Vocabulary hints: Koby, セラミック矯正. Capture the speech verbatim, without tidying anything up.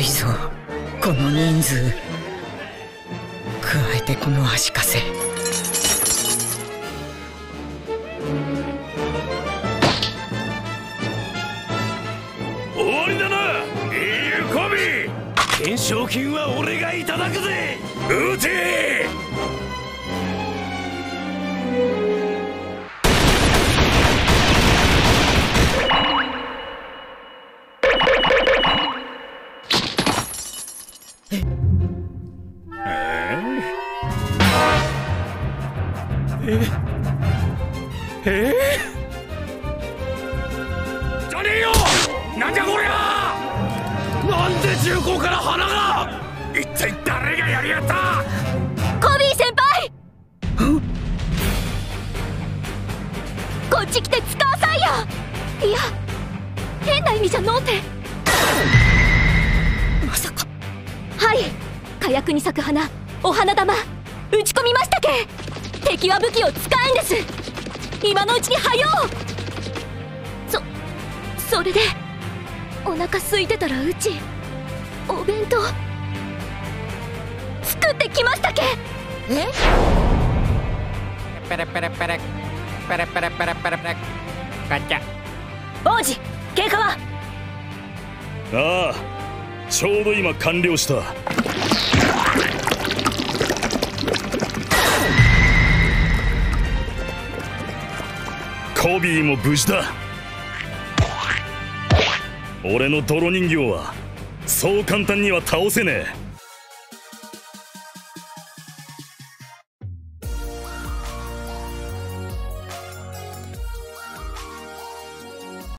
いぞこの人数。加えてこの足かせ。終わりだな。いいコビ、懸賞金は俺がいただくぜ。撃て。完了した。コビーも無事だ。俺の泥人形はそう簡単には倒せねえ。